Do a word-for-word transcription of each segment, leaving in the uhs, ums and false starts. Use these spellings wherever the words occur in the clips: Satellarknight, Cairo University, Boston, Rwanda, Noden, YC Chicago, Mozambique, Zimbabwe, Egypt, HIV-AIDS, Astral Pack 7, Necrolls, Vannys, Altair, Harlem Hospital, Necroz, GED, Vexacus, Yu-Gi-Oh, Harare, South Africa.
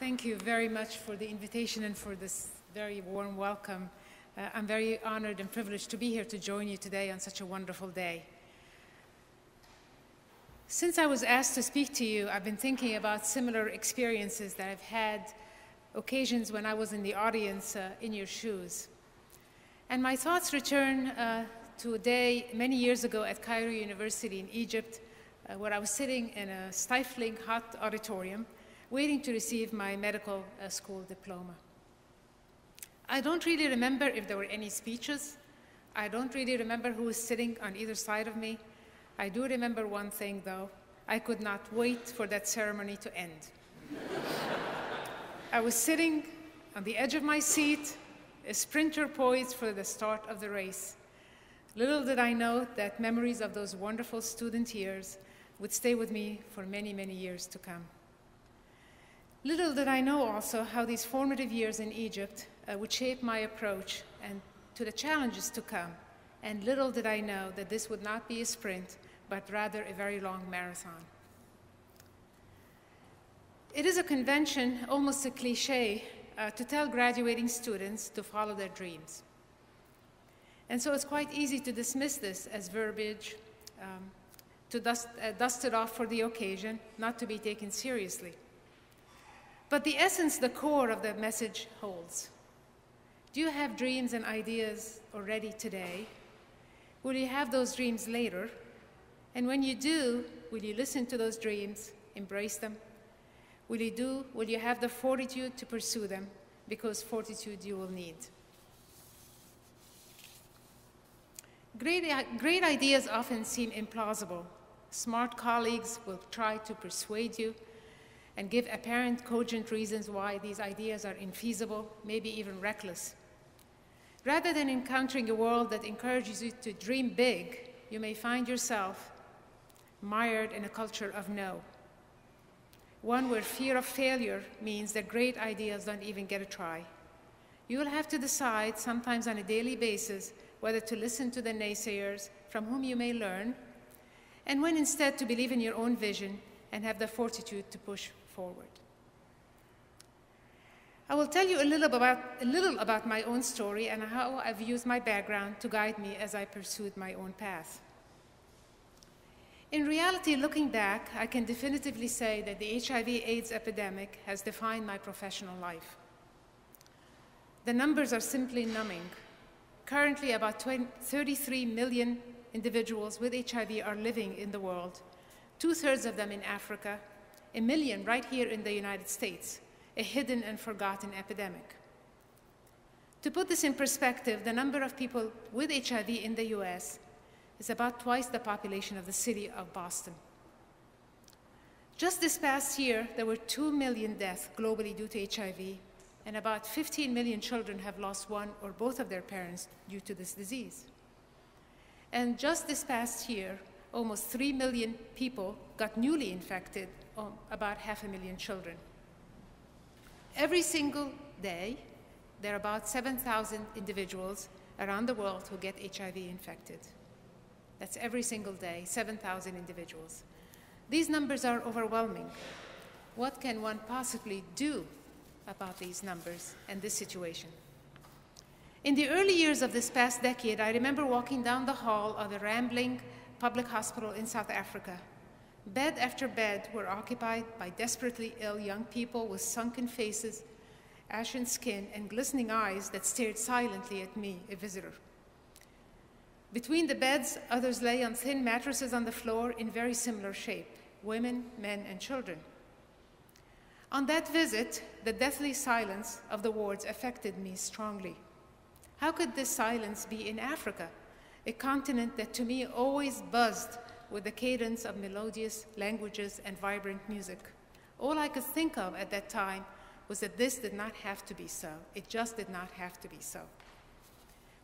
Thank you very much for the invitation and for this very warm welcome. Uh, I'm very honored and privileged to be here to join you today on such a wonderful day. Since I was asked to speak to you, I've been thinking about similar experiences that I've had, occasions when I was in the audience uh, in your shoes. And my thoughts return uh, to a day many years ago at Cairo University in Egypt, uh, where I was sitting in a stifling hot auditorium, waiting to receive my medical uh, school diploma. I don't really remember if there were any speeches. I don't really remember who was sitting on either side of me. I do remember one thing, though. I could not wait for that ceremony to end. I was sitting on the edge of my seat, a sprinter poised for the start of the race. Little did I know that memories of those wonderful student years would stay with me for many, many years to come. Little did I know also how these formative years in Egypt uh, would shape my approach and to the challenges to come. And little did I know that this would not be a sprint, but rather a very long marathon. It is a convention, almost a cliche, uh, to tell graduating students to follow their dreams. And so it's quite easy to dismiss this as verbiage, um, to dust, uh, dust it off for the occasion, not to be taken seriously. But the essence, the core of the message holds. Do you have dreams and ideas already today? Will you have those dreams later? And when you do, will you listen to those dreams, embrace them? Will you do, will you have the fortitude to pursue them? Because fortitude you will need. Great, great ideas often seem implausible. Smart colleagues will try to persuade you and give apparent cogent reasons why these ideas are infeasible, maybe even reckless. Rather than encountering a world that encourages you to dream big, you may find yourself mired in a culture of no. One where fear of failure means that great ideas don't even get a try. You will have to decide, sometimes on a daily basis, whether to listen to the naysayers from whom you may learn, and when instead to believe in your own vision and have the fortitude to push forward. I will tell you a little about, a little about my own story and how I've used my background to guide me as I pursued my own path. In reality, looking back, I can definitively say that the H I V AIDS epidemic has defined my professional life. The numbers are simply numbing. Currently, about thirty-three million individuals with H I V are living in the world, two-thirds of them in Africa, a million right here in the United States, a hidden and forgotten epidemic. To put this in perspective, the number of people with H I V in the U S is about twice the population of the city of Boston. Just this past year, there were two million deaths globally due to H I V, and about fifteen million children have lost one or both of their parents due to this disease. And just this past year, almost three million people got newly infected, about half a million children. Every single day, there are about seven thousand individuals around the world who get H I V infected. That's every single day, seven thousand individuals. These numbers are overwhelming. What can one possibly do about these numbers and this situation? In the early years of this past decade, I remember walking down the hall of a rambling public hospital in South Africa. Bed after bed were occupied by desperately ill young people with sunken faces, ashen skin, and glistening eyes that stared silently at me, a visitor. Between the beds, others lay on thin mattresses on the floor in very similar shape, women, men, and children. On that visit, the deathly silence of the wards affected me strongly. How could this silence be in Africa? A continent that to me always buzzed with the cadence of melodious languages and vibrant music. All I could think of at that time was that this did not have to be so. It just did not have to be so.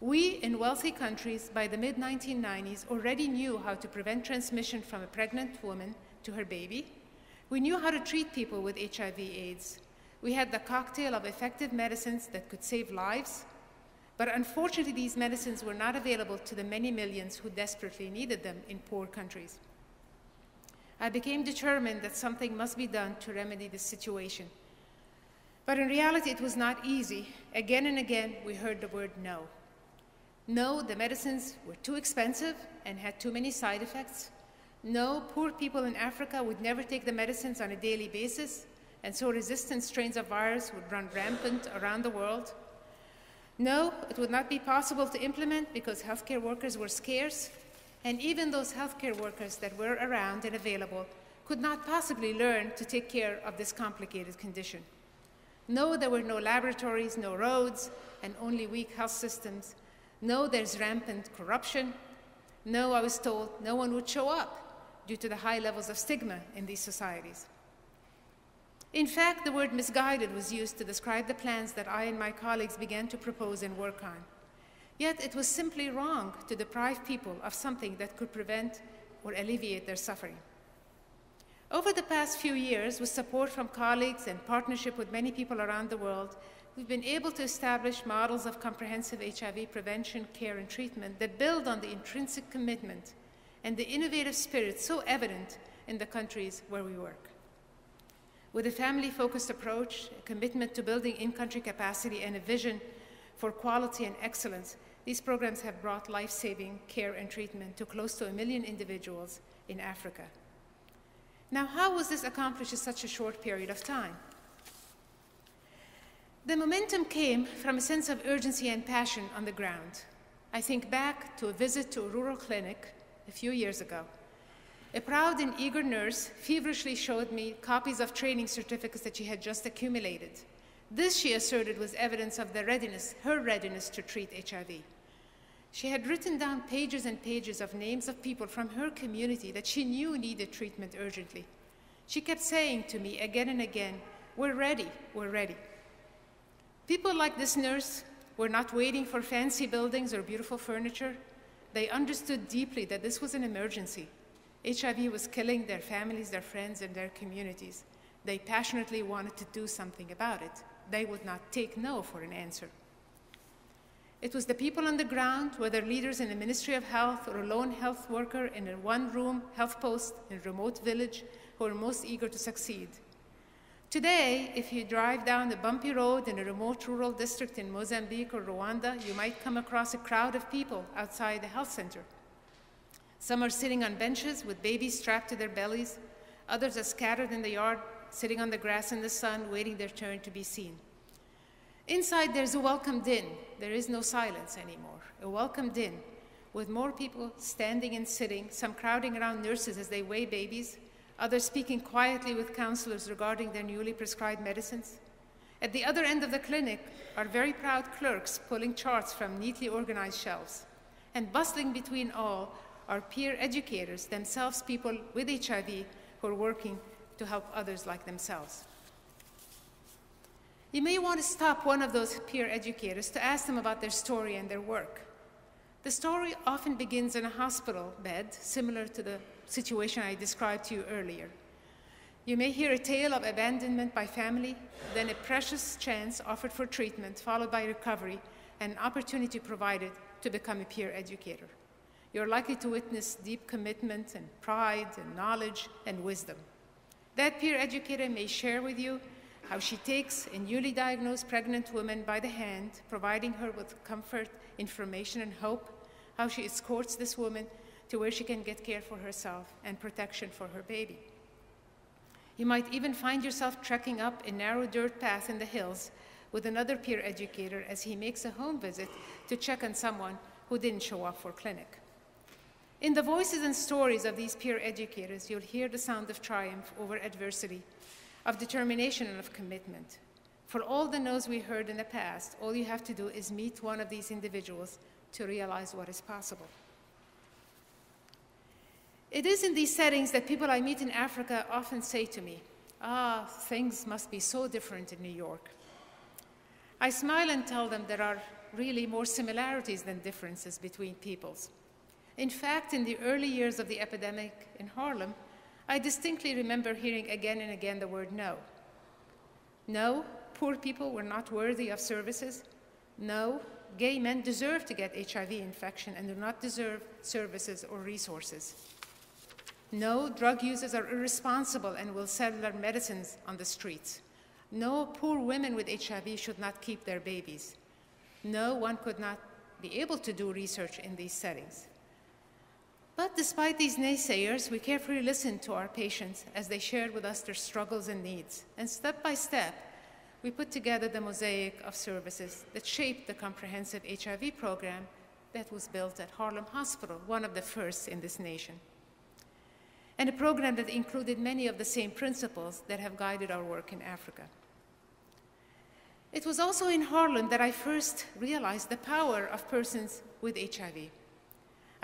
We in wealthy countries by the mid nineteen nineties already knew how to prevent transmission from a pregnant woman to her baby. We knew how to treat people with H I V AIDS. We had the cocktail of effective medicines that could save lives. But unfortunately, these medicines were not available to the many millions who desperately needed them in poor countries. I became determined that something must be done to remedy this situation. But in reality, it was not easy. Again and again, we heard the word no. No, the medicines were too expensive and had too many side effects. No, poor people in Africa would never take the medicines on a daily basis, and so resistant strains of virus would run rampant around the world. No, it would not be possible to implement because healthcare workers were scarce, and even those healthcare workers that were around and available could not possibly learn to take care of this complicated condition. No, there were no laboratories, no roads, and only weak health systems. No, there's rampant corruption. No, I was told no one would show up due to the high levels of stigma in these societies. In fact, the word misguided was used to describe the plans that I and my colleagues began to propose and work on. Yet it was simply wrong to deprive people of something that could prevent or alleviate their suffering. Over the past few years, with support from colleagues and partnership with many people around the world, we've been able to establish models of comprehensive H I V prevention, care, and treatment that build on the intrinsic commitment and the innovative spirit so evident in the countries where we work. With a family-focused approach, a commitment to building in-country capacity, and a vision for quality and excellence, these programs have brought life-saving care and treatment to close to a million individuals in Africa. Now, how was this accomplished in such a short period of time? The momentum came from a sense of urgency and passion on the ground. I think back to a visit to a rural clinic a few years ago. A proud and eager nurse feverishly showed me copies of training certificates that she had just accumulated. This, she asserted, was evidence of the readiness, her readiness to treat H I V. She had written down pages and pages of names of people from her community that she knew needed treatment urgently. She kept saying to me again and again, "We're ready, we're ready." People like this nurse were not waiting for fancy buildings or beautiful furniture. They understood deeply that this was an emergency. H I V was killing their families, their friends, and their communities. They passionately wanted to do something about it. They would not take no for an answer. It was the people on the ground, whether leaders in the Ministry of Health or a lone health worker in a one-room health post in a remote village, who are most eager to succeed. Today, if you drive down a bumpy road in a remote rural district in Mozambique or Rwanda, you might come across a crowd of people outside the health center. Some are sitting on benches with babies strapped to their bellies. Others are scattered in the yard, sitting on the grass in the sun, waiting their turn to be seen. Inside, there's a welcome din. There is no silence anymore. A welcome din, with more people standing and sitting, some crowding around nurses as they weigh babies, others speaking quietly with counselors regarding their newly prescribed medicines. At the other end of the clinic are very proud clerks pulling charts from neatly organized shelves. And bustling between all are peer educators, themselves people with H I V who are working to help others like themselves. You may want to stop one of those peer educators to ask them about their story and their work. The story often begins in a hospital bed, similar to the situation I described to you earlier. You may hear a tale of abandonment by family, then a precious chance offered for treatment, followed by recovery, and an opportunity provided to become a peer educator. You're likely to witness deep commitment and pride and knowledge and wisdom. That peer educator may share with you how she takes a newly diagnosed pregnant woman by the hand, providing her with comfort, information, and hope, how she escorts this woman to where she can get care for herself and protection for her baby. You might even find yourself trekking up a narrow dirt path in the hills with another peer educator as he makes a home visit to check on someone who didn't show up for clinic. In the voices and stories of these peer educators, you'll hear the sound of triumph over adversity, of determination, and of commitment. For all the no's we heard in the past, all you have to do is meet one of these individuals to realize what is possible. It is in these settings that people I meet in Africa often say to me, "Ah, things must be so different in New York." I smile and tell them there are really more similarities than differences between peoples. In fact, in the early years of the epidemic in Harlem, I distinctly remember hearing again and again the word no. No, poor people were not worthy of services. No, gay men deserve to get H I V infection and do not deserve services or resources. No, drug users are irresponsible and will sell their medicines on the streets. No, poor women with H I V should not keep their babies. No, one could not be able to do research in these settings. But despite these naysayers, we carefully listened to our patients as they shared with us their struggles and needs. And step by step, we put together the mosaic of services that shaped the comprehensive H I V program that was built at Harlem Hospital, one of the first in this nation, and a program that included many of the same principles that have guided our work in Africa. It was also in Harlem that I first realized the power of persons with H I V.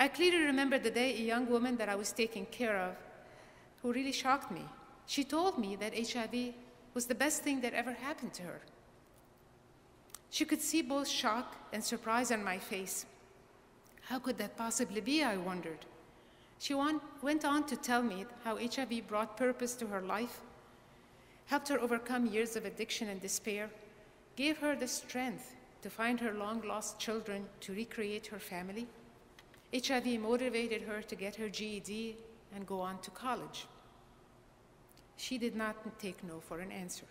I clearly remember the day a young woman that I was taking care of who really shocked me. She told me that H I V was the best thing that ever happened to her. She could see both shock and surprise on my face. How could that possibly be, I wondered. She went on to tell me how H I V brought purpose to her life, helped her overcome years of addiction and despair, gave her the strength to find her long-lost children, to recreate her family. H I V motivated her to get her G E D and go on to college. She did not take no for an answer.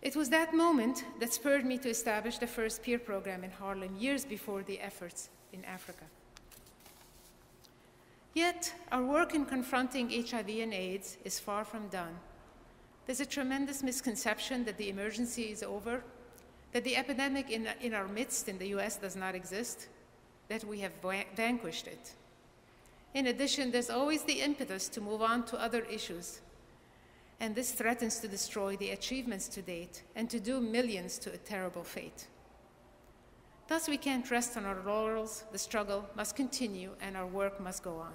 It was that moment that spurred me to establish the first peer program in Harlem years before the efforts in Africa. Yet, our work in confronting H I V and AIDS is far from done. There's a tremendous misconception that the emergency is over, that the epidemic in, in our midst in the U S does not exist, that we have vanquished it. In addition, there's always the impetus to move on to other issues, and this threatens to destroy the achievements to date and to doom millions to a terrible fate. Thus, we can't rest on our laurels. The struggle must continue, and our work must go on.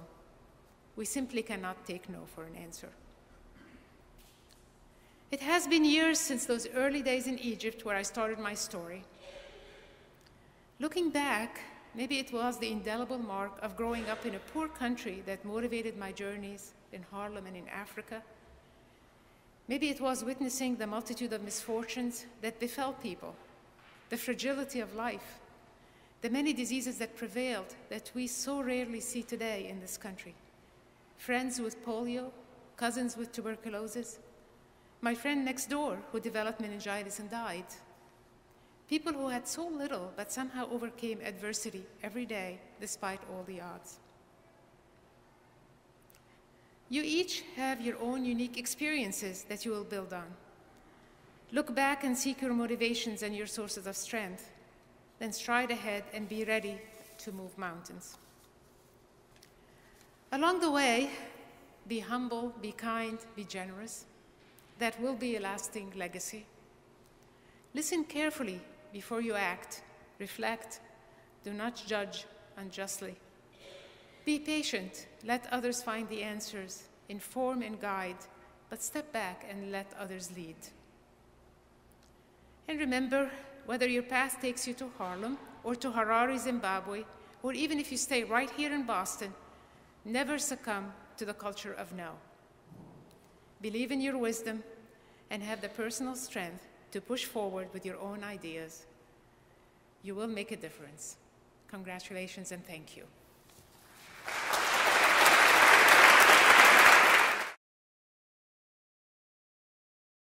We simply cannot take no for an answer. It has been years since those early days in Egypt where I started my story. Looking back, maybe it was the indelible mark of growing up in a poor country that motivated my journeys in Harlem and in Africa. Maybe it was witnessing the multitude of misfortunes that befell people, the fragility of life, the many diseases that prevailed that we so rarely see today in this country. Friends with polio, cousins with tuberculosis, my friend next door who developed meningitis and died. People who had so little but somehow overcame adversity every day despite all the odds. You each have your own unique experiences that you will build on. Look back and seek your motivations and your sources of strength. Then stride ahead and be ready to move mountains. Along the way, be humble, be kind, be generous. That will be a lasting legacy. Listen carefully before you act. Reflect. Do not judge unjustly. Be patient. Let others find the answers. Inform and guide, but step back and let others lead. And remember, whether your path takes you to Harlem or to Harare, Zimbabwe, or even if you stay right here in Boston, never succumb to the culture of no. Believe in your wisdom and have the personal strength to push forward with your own ideas. You will make a difference. Congratulations and thank you.